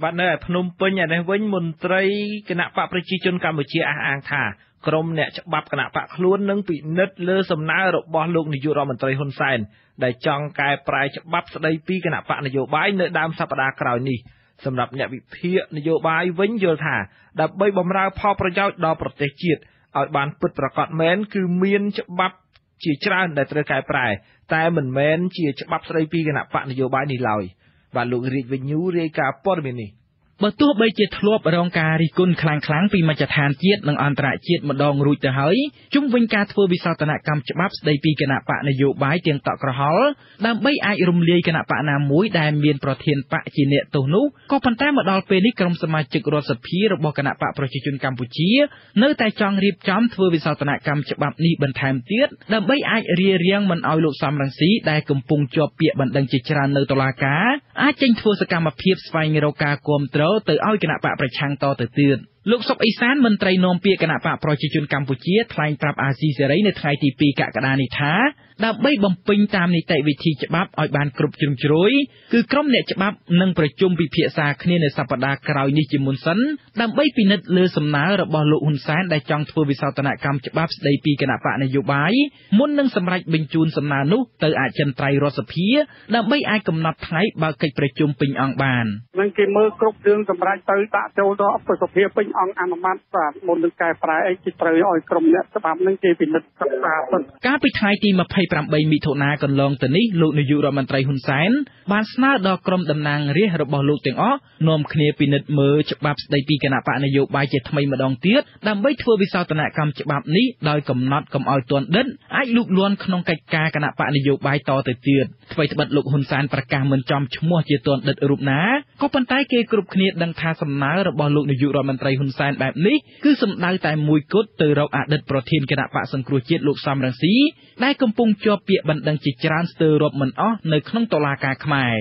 Bạn này phần nông bên nhà này với một trái cái nạp bạc bạch chi chân Campuchia ăn thả, còn nè chắp bạc cái nạp bạc luôn nâng bị nứt lơ sầm ná rồi bỏ luôn để dùng một trái hôn sen để chọn cái prai chắp bạc sau đây pi cái nạp bạc này vô bãi nợ đam sập đá cào nì, sầm lập nhà bị phia này vô bãi với vô thả, đã bay bom ra phao prai giao đo bạc tê chiết, ở bàn bứt bạc cọt mến cứ miên chắp bạc chỉ tra để trái cái prai, tai mình mến chỉ chắp bạc sau đây pi cái nạp bạc này vô bãi nì lòi và lục rịt với nhú rê cả bốn bên này. Bất tuốt bây giờ thua ở rong cà rì côn kháng kháng vì mà chặt hàn chết lần an trại chết một đòn rùi từ hới chúng vinh ca thua vì sao tận hạ cầm chắp đầy vì cái nạp bạn này dụ bái tiền tạo cờ hól làm bây ai rum lia cái nạp bạn nam muối đài miền pro thiên bạ chỉ nệ tổ nú có phần tai một đòn penic trong sâm ma trực rô sập phi rồi bỏ cái nạp bạn pro chỉ chuyên Campuchia nơi tai chọn riệp chấm thua vì sao tận hạ cầm chắp ni bần thèm tiết làm bây ai ria riêng mình ao lộ xăm răng xí đài cầm pung cho bịa bần đằng chỉ tràn nơi tổ la cá ai tranh thua sự cam mà phiếp vay người ca cồm từ ao cái nạp bạประชังต่อเตือนลูกศพอีสานมันไตรนอมเปียกระนาบะโปรเจกต์จุนกัมพูชีทลายปรับอาซีเซเรในไทยทีปีกะกระดานิท้าดับใบบอมปิงตามในแต่วิธีฉบับออยบานกรุบจุนจรุยคือกล้องเนี่ยฉบับนังประจุมปีเพียซาคเนในสัปดาห์กราวนิจิมุนสันดับใบปีนัดเลือสำนาระบอลุหุนสานได้จองทัววิสาตนากรรมฉบับในปีกระนาบะนโยบายมุ่นนังสำไรบินจูนสำนานุเตออาจันไตรรสเพียดับใบไอกำนับไทยบาเกยประจุมปิงอังบานนั่งเกมเมอร์กรุบจุนสำไรเตอตะเจ้าดอกประสบเพียปิงองอนุมัติศาสตร์มนุษย์กายปลายไอจิตรอยกรมเนี่ยสภาพนั่งเจปินต์กับตาตนการไปไทยตีมาไพ่ปรำใบมีโทนากันลองแต่นี้ลูกนยุรมันไตรหุนแสนบานสนาดอกรมดำนางเรียระบอลูกเตียงอ้อนมเคลียปินต์มือฉบับในปีกนาปะนโยบายเจทำไมมาดองเตี้ยดำใบทัววิสาตนากรรมฉบับนี้โดยกำนัดกำออยตัวเด่นไอลูกล้วนขนมไก่กากนาปะนโยบายต่อเตี้ยไปสบัดลูกหุนแสนประกาศเหมือนจอมชั่วโมงเจตัวเด่นรูปน้าก็ปันไตเกกรุบเคลียดังทาสำนาระบอลูกนยุรมันไตรหุนแสนแบบนี้คือสำนักแต่มวยกดเตอเราอาจดัดประเทศกระดาษปะสังครูเจ็ดลูกซ้ำรังสีได้กำปงจ่อเปียบันดังจิจารเตอรบมันอ้อในขนมตลากาขมาย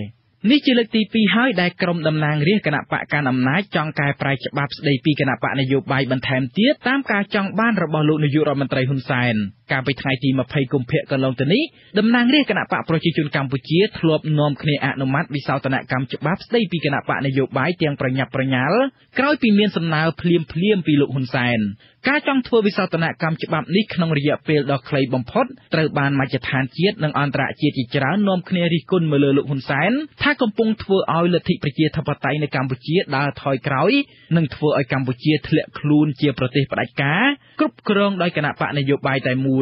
นี่จิเล็กตีปีให้ได้กรมดำนางเรียกกระดาษปะการอำนาจจองกายปลายฉบับในปีกระดาษปะนโยบายบันแถมเตี้ยตามการจองบ้านระบอบลูกนยุรมันไตรหุนแสนการไปไทยตีมาไพ่กุมเพียกันลงตอนนี้ดำนางเรียกคณะปะประชาชนกัมพูชีทลบนอมคเนอนุมัติวิสาตนกรรมฉบับได้ปีคณะปะนโยบายเตียงประหยัดประหยัดกล้อยปีเมียนสำนาวเพลียมปีลุกหุนแสนการจ้องทัววิสาตนกรรมฉบับนี้ขนมระยะเปลดอกใครบ่มพดเตอบานมาจะทานเจี๊ยดนังอันตรายเจี๊ยดจราวนอมคเนริกุลเมลลุกหุนแสนถ้ากำปงทัวเอาลัทธิประเจียธปไตยในกัมพูชีดาถอยกล้อยนังทัวไอกัมพูชีทะเลคลูนเจียประเทศปะไดกากรุบกรองโดยคณะปะนโยบายแต่มู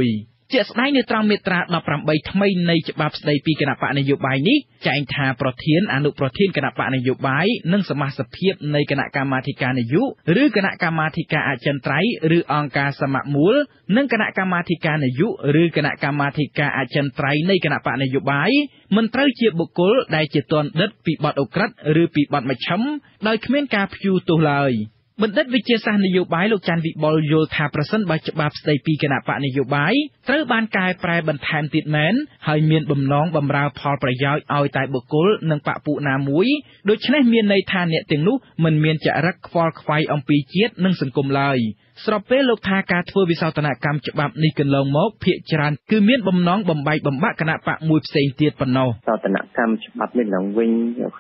เจ้าสไนในตรังเมตราดับรำใบทำไมในฉบับในปีกระปะนโยบายนี้จะอินทาประเทศอนุประเทศกระปะนโยบายนั่งสมาสเพียบในคณะกรรมาธิการอายุหรือคณะกรรมาธิการอาจันไตรหรือองค์การสมัครมูลนั่งคณะกรรมาธิการอายุหรือคณะกรรมาธิการอาจันไตรในคณะปะนโยบายมันเตรียมเจียบุคคลได้เจตนดัดปีบอดอกรัฐหรือปีบอดมาช้ำโดยเขมรกาพิวตุลายบรรดาวิเชียรสารนโยบายลูกจันทร์วิบลโยธาประสันบาจบาบในปีกระนาปะนโยบายเติร์บานกายปลายบรรทามติดแมนให้เมียนบ่มน้องบ่มราวพอประยอยเอาตายบุกลนังปะปูนามุยโดยเฉพาะเมียนในทานเนี่ยถึงนู้มันเมียนจะรักฟอลควายอมปีเจียดนังสังคมลายสอบเปลกทากาทัววิสาตนากรรมฉบับนี้กันลงมกเพียจรันคือเมียนบ่มน้องบ่มใบบ่มบะกระนาปะมวยเสียงเตียดปนเอาสาตนากรรมฉบับนี้หลังวิ่ง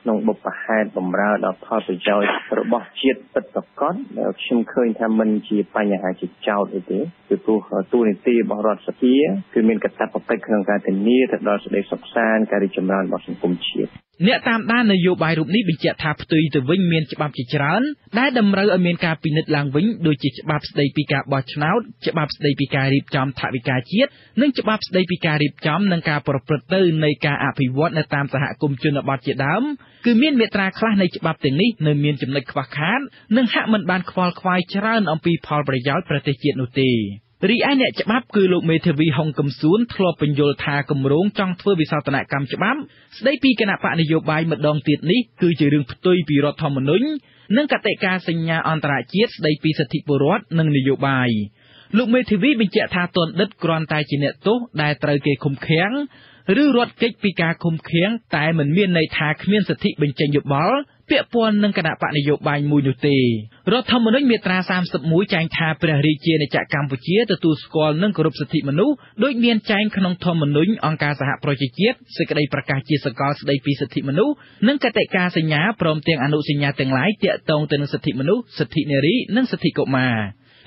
นองบุปผาแห่บ่มราวดอกพอประยอยระบอบเจียดปัดตกก้อนแล้วชิมเคยทำมันจีปัญญาจิตเจ้าเด็ดคือผู้ตู้ในตีบรอดสตีคือเมียนกระตับไปเครื่องการเทนนิสดอสเดย์สกซานการดิจมรานบอสังคมเชียเนี่ยตามด้านนโยบายรูปนี้เป็นเจตทาตุยแต่วิ่งเมียนฉบับจิจรันได้ดำเนินอเมริกาปีนิดลางวิ่งโดยจิฉบับสเตปิกาบอชนาวฉบับสเตปิการิบจอมทวิกาเชียดนึ่งฉบับสเตปิการิบจอมนังกาปรปรเตอร์ในกาอภิวัตในตามสหกรมชนบทเจดามคือเมียนเมตราคลาในฉบับแต่งนี้ในเมียนจำนวนขวักขันนึ่งหะมันบานควอลควายจรันอมปีพอลประยอยประเทศเจียนุตีรีไอเนี่ยฉบับคือลูกเมทวีฮองกำซูนทลอเป็นโยธากำร้งจ้องเพื่อวิสาตนากรรมฉบับได้ปีกนาปะนโยบายมัดดองเตียดนี้คือเจริญตุยปีรถธรรมนุนนั่งกติกาสัญญาอันตรายเจียสได้ปีสถิบรอดนั่งนโยบายลูกเมทวีเป็นเจ้าทาตนดัดกรอนตายจีเนตโตได้ตรายเกคุมแข็ง หรือรถเก๋งปีกาคุมเคียงแต่เหมือนเมียนในทาเมียนสถิเป็นเจนยุบมอลเปียปวนนังกระดาปะนโยบายมูยุตีรถธรรมนุษย์เมตรา30มุยจางทาเปรริเจในจากกัมพูชีตัวตูสกอลนังกรุบสถิมนุษย์โดยเมียนจางขนมธรรมนุษย์องค์การสหประชาชาติสกได้ประกาศจีสกอลสได้ปีสถิมนุษย์นังกติกาสัญญาพร้อมเตียงอนุสัญญาเตียงหลายเตี่ยตรงเตียงสถิมนุษย์สถิเนรีนังสถิกมา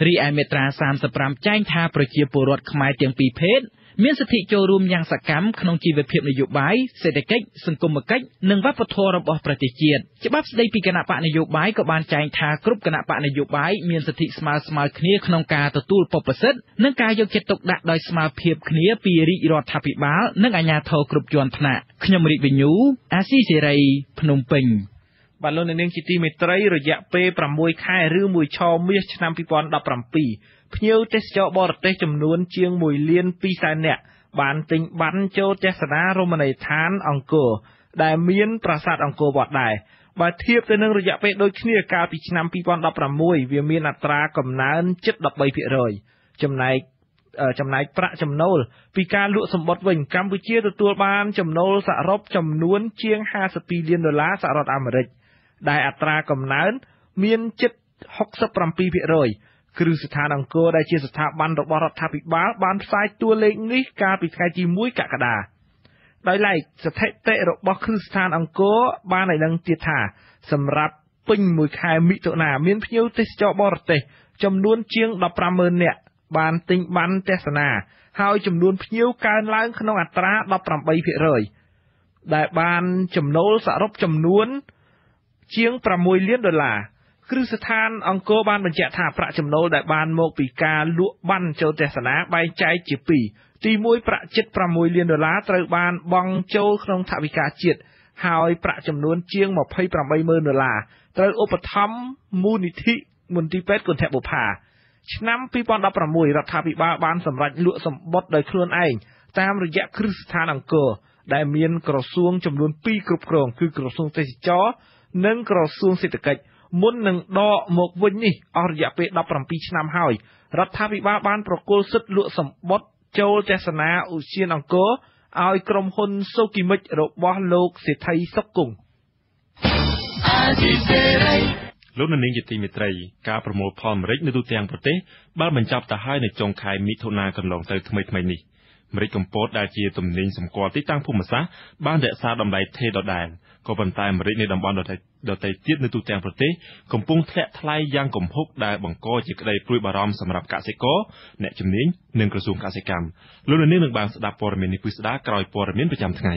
รีไอเมตรา30จางทาประเชียปุรดขมายเตียงปีเพชรเมียนสถิโจรมยังสกัมขนมจีเวเพียบนโยบายเศรษฐกิจสังคมกิจหนึ่งวัปทอระบอบประเทศเกียรติฉบับได้ปีกณะปะนโยบายกับบานใจทากรุบกณะปะนโยบายเมียนสถิสมาคเนียขนมกาตะตูลปปเสดนั่งกายโยเกตตกดะโดยสมาเพียบเนียปีริรอดทับปิบาลนั่งอาญาทอกรุบจวนพนะขยมริบิญญูอาซีเสรีพนมเปญบาลในเนืองจิตีเมตรัยระยะเปย์ปรำมวยค่ายหรือมวยชอมวยชนะปีปอนดับปรำปีเพียวเตสจอบอร์เตจำนวนเชียงมวยเลียนปีศาจเนี่ยบานติงบันโจเจสนาโรมันในฐานองโกได้เมียนปราสาทองโกบอดได้บาเทียบในเนืองระยะเปย์โดยเชี่ยกาปีชนะปีปอนดับปรำมวยเวียมีนัตรากำนันเจ็ดดับใบเพื่อรอยจำนายประจำโนลปีการลุสมบัติเวงกัมพูชีตัวบานจำโนลสารบจำนวนเชียง50 ล้านดอลลาร์สหรัฐอเมริกได้อัตรากำเนิดเมียน7 ปีเพื่อรอยคือสถานองโกได้เชียสถาบันดอกบอรัฐภิบาลบานทรายตัวเล็กนี้กาปิดไกจีมุ้ยกะกระดาได้ไล่สเตเตดอกบอคือสถานองโกบานในดังเตียธาสำหรับปิงมวยคายมิโตนาเมียนเพียวเตสจอบอร์เตจำนวนเชียงดับประเมินเนี่ยบานติงบันเทศนาหายจำนวนเพียวการล้างขนมอัตราดับปรำไปเพื่อเลยได้บานจำนวนสารบจำนวนเชียงประมวยเลี้ยนดอลลาร์ครือสถานองโกบานบรรเจาธาประจำโนได้บานโมกปีการลุบันโจเทศนาใบใจจีปีตีมวยประจิตประมวยเลี้ยนดอลลาร์ตระบานบองโจขนมทวิกาจิตหายประจำนวนเชียงหมอบให้ประมวยเมินดอลลาร์ตระอุปธรรมมูนิธิมุนติเป็ดกุนแทบุภาฉน้ำปีปอนดับประมุยรัฐาภิบาลบานสำรัจลุสมบดโดยเคลื่อนเองตามระยะคริสตานอังเกอร์ได้เมียนกระทรวงจำนวนปีกรุบกรองคือกระทรวงเตจิจอนั่งกระทรวงเศรษฐกิจมุ่นหนึ่งดอหมกวันนี้อริยะเปดับประปีฉน้ำหอยรัฐาภิบาลบานประโกลสุดลุสมบดโจเจสนาอุเชียนอังเกอร์เอากรมคนโซกิมิจรบว่าโลกเศรษฐีสกุลลดนันเองจิตติมิตรัยการประมวลพรมริกในดูเตียงประเทศบ้านบรรจับตาให้ในจงคายมิถุนากำลังเติมทำไมนี่มริกกัมโพดได้เจียตุ่มนิงสมกอที่ตั้งผู้มาซะบ้านแดดซาดำไดเทดอดแดนก็บรรทายมริกในดำบอลดอดไตเทียดในดูเตียงประเทศกำปุงแทะทลายย่างกำพกได้บังโก้จิกได้ปลุยบารอมสำหรับกาเซโก้แนจุมนิงหนึ่งกระทรวงกาเซกรรมลดนันเองหนึ่งบางสตาปอร์เมนิพุสดากรอยปอร์เมนประจำทั้งไง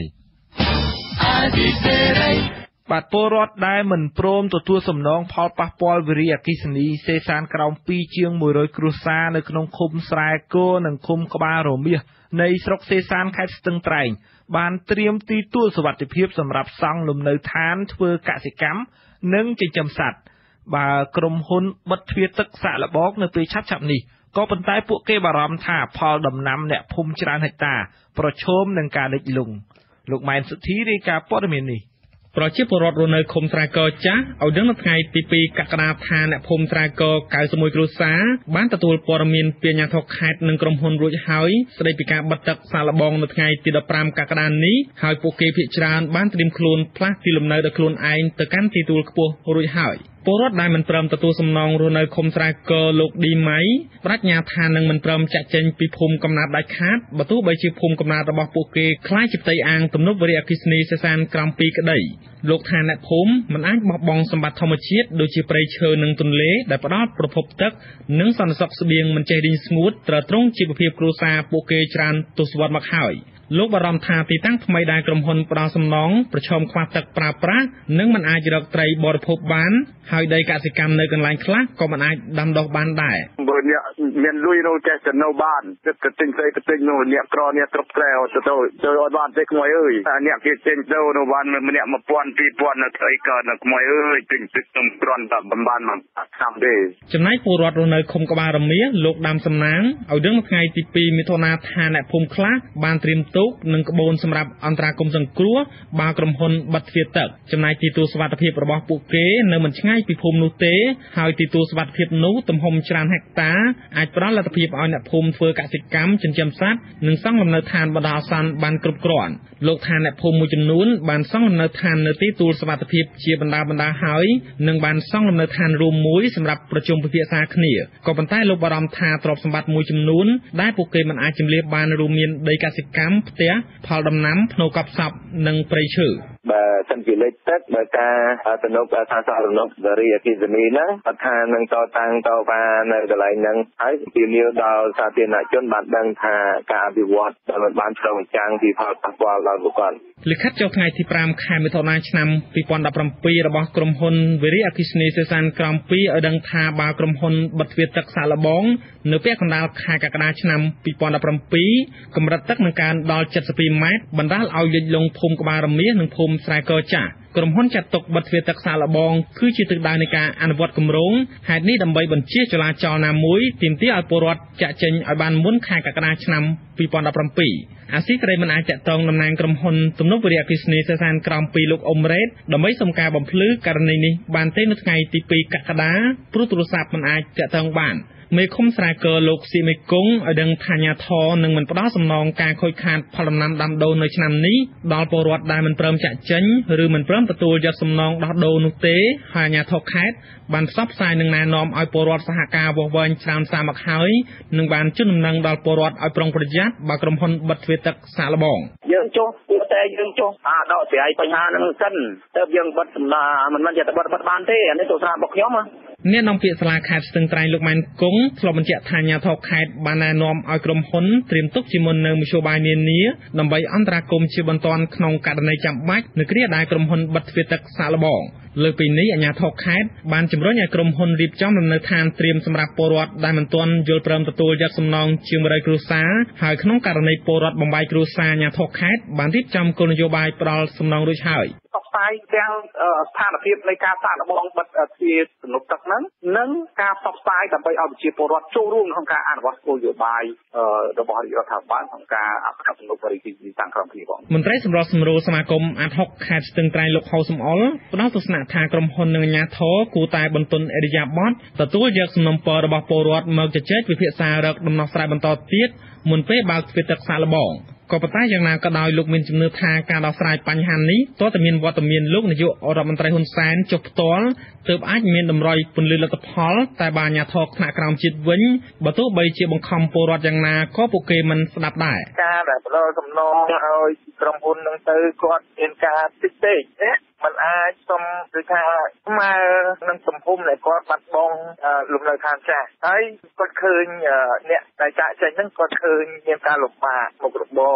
บาดโปรดได้เหมือนโปรมตัวสมน้องพอลปะปอลวิริยกิสนีเซซานกราวปีเชียงมวยโดยครูซาในขนมคมสายโกหนังคมกบาโรเมียในสรกเซซานแคสตึงไตรบานเตรียมตีตัวสวัสดิเพียบสำหรับสร้างลมในฐานเพื่อกสิกรรมเนื่องจิจำสัตว์บากรมหุนบัดเพียตึกสะละบอกในปีชับๆนี้ก็เป็นใต้พวกเกบารามท่าพอลดำน้ำเนี่ยภูมิจรานิตาประชมหนังการเล็กลุงลูกไม้สุทธิริกาปอดเมนีประชิดปลดโรนัยคมตรากอจ้าเอาเดือนละไงปีกักราธานะพมตรากอกายสมุยกรุษาบ้านตะตูลปรมินเปียญาทกขัดหนึ่งกรมพลรุ่ยหายสไลปิกาบัตตักสารบองละไงติดปรามกักรานนี้หายโปเกพิจารบ้านตริมโคลนพลัดติลมเนยตะโคลนไอตะกันตีตูลกบัวรุ่ยหายปรดได้มันเติมตะตูสมนองโรนัยคมตรากอลกดีไหมรัชญาธานึงมันเติมจะเจนปีพมกำนาดได้คัดประตูใบชีพมกำนาดระบอบโปเกคล้ายจิตใจอ่างตำนบริอาคิสเนสแซนกรัมปีกระไดโลกทานและผมมันอ้างบองสมบัติธรรมชีตโดยจีเปรย์เชิญหนึ่งตุนเละได้ประดอบประพบตักหนึ่งสันสับเสบียงมันใจดินสมูทตราตรงจีบเพียบครูซาโปเกจรันตุสวัสดิ์มะข่ายโลกบารมธาตีตั้งทำไมได้กรมพลปราสมน้องประชมความตักปราบประหนึ่งมันอาจจะดอกไตรบรพบบานหายได้กสิกรรมในกันหลายครั้งก็มันอาจดำดอกบานได้เบอร์เนี่ยเมียนลุยโนแจสโนบ้านจะกระติงใส่กระติงโนเนี่ยกรอเนี่ยตบแกลวจะโดยอดบ้านเด็กมวยเอ้ยเนี่ยกิเจนโดโนบ้านมันเนี่ยมาปวนปีปวนนะไอ้เกิดนักมวยเอ้ยติงติดตมกรอนแบบบ้านมันทำได้จำนายปูรอดโรเนยคมกบารมีโลกดำสำนังเอาเรื่องไงตีปีมิถุนาธานะภูมิคลักบานเตรียมโต๊ะหนึ่งกระบวนสำหรับอันตรากรมสังกัวบากรมพลบัตรเสียตักจำนายตีตัวสวัสดิภาพระบอบปุเกนเนมันช่าง ายปีภูมินุเตหายติดตัวสวัสดิเพียบนู้ตำหงชานหักตาอาจปราศรัตเพียบอ่อนหนักภูมิเฟือกสิกรรมจนจำซัดหนึ่งสร้างลำเนินทานบดาสันบานกรุบกร่อนโลกทานหนักภูมิมูจนุนบานสร้างลำเนินทานเนติตัวสวัสดิเพียบเชียบรรดาหายหนึ่งบานสร้างลำเนินทานรวมมุ้ยสำหรับประชุมพิธาคณีกอบใต้โลกบารมธาตรอบสมบัติมูจนุนได้ปกเกย์มันอาจจำเรียบบานรูมีนเดกสิกรรมเตะพอลดำน้ำโนกับศัพท์หนึ่งปริชื่อบ่สังเกตเลยตัดบ่การตนกอาสาสนกดรีกิจมีนะประธานนังต่อตังต่อปาในตะไหลนังให้ปีเลียวดาวสาเตียนจนบัดดังทาการอภิวัตรบ้านตรงจางที่พอตักวาเราบุก่อนลิขิตเจ้าไงที่ปรามคายมิทนายชนำปีปอนดับรำปีระบกรมหนเวรีอภิชนีเซซันกรมปีอดังทาบากรมหนบัดเวียตักสารบองเนื้อเปียกดาวคายกระดาชนำปีปอนดับรำปีกำรัตตักในการดาวจัดสปีไม้บรรดาเอาเย็นลงภูมิกบารมีหนึ่งภูมิสายกอจ่ากรมห้นจัดตกบัตรเวตักษาละบองคือจิตตึกดาวในการอนุวัตกำรงหายนี้ดำใบบัญชีจราจรนามุ้ยติมที่อัลปรวัตจะเจนอัลบานมุนขายกับกระดาชนำปีปอนดับรำปีอาศิกรายมันอาจจะตรงดำนางกรมหนสมนุบเรียกฤษณีเซซานกรมปีลูกอมเรศดำใบสมการบ่มพลื้อกรณีนี้บานเต้นไงตีปีกักกระดาปรุตุรศัพท์มันอาจจะตรงบ้านเมื่อคมสายเกลกสีเมกุงอดังทานยาทอหนึ่งมันประดาสำนองการคอยขาดพลังนำดำโดนในชนามนี้ดอลปรวัตได้มันเพิ่มจะเจนหรือมันเพิ่มประตูยาสำนองดอโดนุเตหายาทอแคดบันซับสายหนึ่งนายนอมอัยปรวัตสหกาวบวนชามสามักหายหนึ่งบันจุดหนึ่งดอลปรวัตอัยปรองประยัดบากรมพลบัตรเวตักสารบองยังโจอุตย์ยังโจดอเสียปัญหาหนึ่งสั้นเติบยังบัตรนามันมันจะบัตรบัตรบานเต้อันนี้ตัวสารบอกย้อมเนี่ยน้องเปียสลาขาดตึงไตรลูกมันกงพลบัญชีทายาทอขาดบานานอมอัยกรมพลเตรียมตุกจิมนเนมุชบายเนียนนี้นำใบอันตรากรมชีบันตอนขนองการในจำบัดนึกเรียดได้กรมพลบัตรเวตักสารบองเลยปีนี้อัญญาทอคายบานจำร้อยกรมหนรีบจ้องดำเนินทางเตรียมสำหรับปรวัตได้มันตนโยลเปรมตะตูยักษ์สำนองเชียงรายกรุษาหายขนมการในปรวัตบำบายกรุษาอัญญาทอคายบานรีบจำกลนโยบายปลอสำนองด้วยชายตกไปยังทางอภิปในการสร้างระบบบัตรที่สนุกตักนั้นนั่งการตกไปแต่ไปเอาชีปรวัตโจรุ่งของการอ่านวัตถุโยบายระบบรัฐบาลของการอับกับสนุกบริกิจต่างกรรมที่บอกมันได้สำรวจสำรวจสมาคมอันทอคายตึงไตรลกเขาสมอลนอกศาสนาทางกรมพลเนียนยาท้อกูตายบนตนเอริยาบอสแต่ตัวเยกสนมปอระบาโปรวัตเมืองจะเจ็ดวิเพียสาเรกดำนองสายบรรทอตีดมุนเป้บาสเปตักสารบองกบฏใต้ยังนากระดอยลูกมินจำเนื้อทางการดาวสายปัญหานี้ตัวตะเมียนวัตตะเมียนลูกนายกอรมันตรายหุ่นแสนจบตอนเติบอาจเมียนดำรอยปุ่นลือละตะพอลแต่บานยาทอขณะกลางจิตวิญบัตุใบเชียบังคำโปรวัตยังนาก็ปุกเกมันสนับได้การแบบเราสำนองเอากรมพลนังเตอร์กอดเอ็นการติดเตะมันอาจสมหรือค่ะมานั่งสมภูมิในกอดบัดบองหลุมเลยทางแฉะไอ้กอดคืนเนี่ยในจ่าใจนั่งกอดคืนเงียบการหลบมาหมกหลบบอ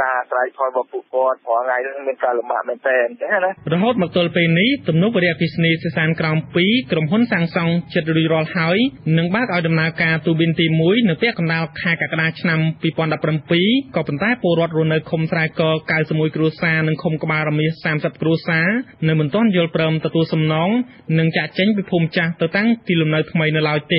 การไตรพลอยบปุกกอดหัวไงเรื่องเงียบการหลบมาเป็นแฟนใช่ไหมนะเราหัดมาตัวปีนี้ตุ่มนุบเรียกิสเนสสานกรามปีกรมพ้นสังซองเฉิดรีรอลหายหนึ่งบ้านเอาดำนาการตูบินตีมุ้ยหนึ่งเปียกกำดาวคากระดาชนำปีปอนดับรำปีกอบเป็นใต้ปูรอดรุนเนคมสายกอกายสมุยกรูซาหนึ่งคมกบารมีสามสับกรูในเหมือนต้นโยลเปรมตะตูสำนองหนึ่งจะเจ้งไปภูมิใจตั้งตีลมในทำไมในลาวเต